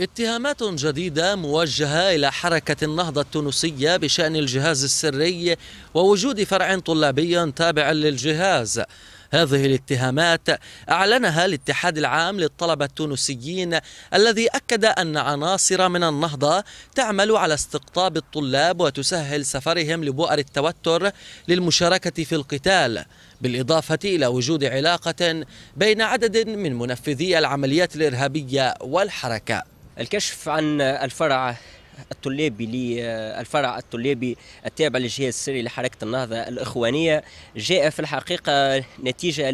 اتهامات جديدة موجهة إلى حركة النهضة التونسية بشأن الجهاز السري ووجود فرع طلابي تابع للجهاز. هذه الاتهامات أعلنها الاتحاد العام للطلبة التونسيين الذي أكد أن عناصر من النهضة تعمل على استقطاب الطلاب وتسهل سفرهم لبؤر التوتر للمشاركة في القتال، بالإضافة إلى وجود علاقة بين عدد من منفذي العمليات الإرهابية والحركة. الكشف عن الفرع الطلابي التابع للجهاز السري لحركة النهضة الإخوانية جاء في الحقيقة نتيجة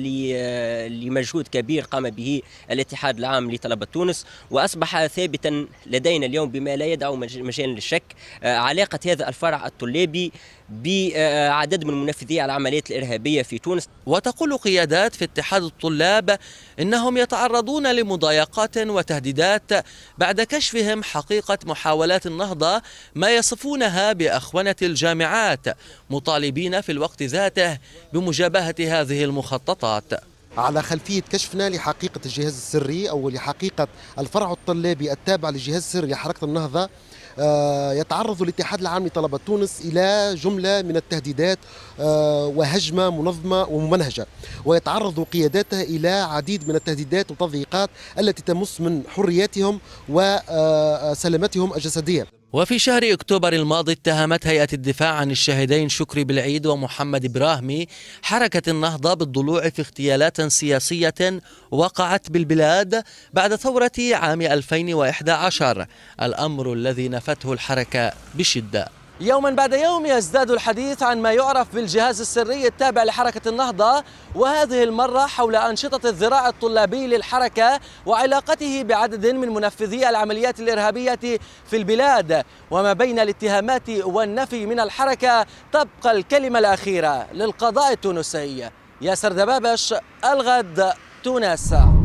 لمجهود كبير قام به الاتحاد العام لطلبة تونس، وأصبح ثابتا لدينا اليوم بما لا يدع مجال للشك علاقة هذا الفرع الطلابي بعدد من منفذي العمليات الإرهابية في تونس. وتقول قيادات في اتحاد الطلاب إنهم يتعرضون لمضايقات وتهديدات بعد كشفهم حقيقة محاولات النهضة ما يصفونها بأخونة الجامعات، مطالبين في الوقت ذاته بمجابهة هذه المخططات. على خلفية كشفنا لحقيقة الجهاز السري أو لحقيقة الفرع الطلابي التابع للجهاز السري لحركة النهضة، يتعرض الاتحاد العام لطلبة تونس إلى جملة من التهديدات وهجمة منظمة وممنهجة، ويتعرض قياداته إلى عديد من التهديدات والتضييقات التي تمس من حرياتهم وسلامتهم الجسدية. وفي شهر أكتوبر الماضي اتهمت هيئة الدفاع عن الشهيدين شكري بالعيد ومحمد إبراهيمي حركة النهضة بالضلوع في اغتيالات سياسية وقعت بالبلاد بعد ثورة عام 2011، الأمر الذي نفته الحركة بشدة. يوما بعد يوم يزداد الحديث عن ما يعرف بالجهاز السري التابع لحركة النهضة، وهذه المرة حول أنشطة الذراع الطلابي للحركة وعلاقته بعدد من منفذي العمليات الإرهابية في البلاد. وما بين الاتهامات والنفي من الحركة تبقى الكلمة الأخيرة للقضاء التونسي. ياسر دبابش، الغد، تونس.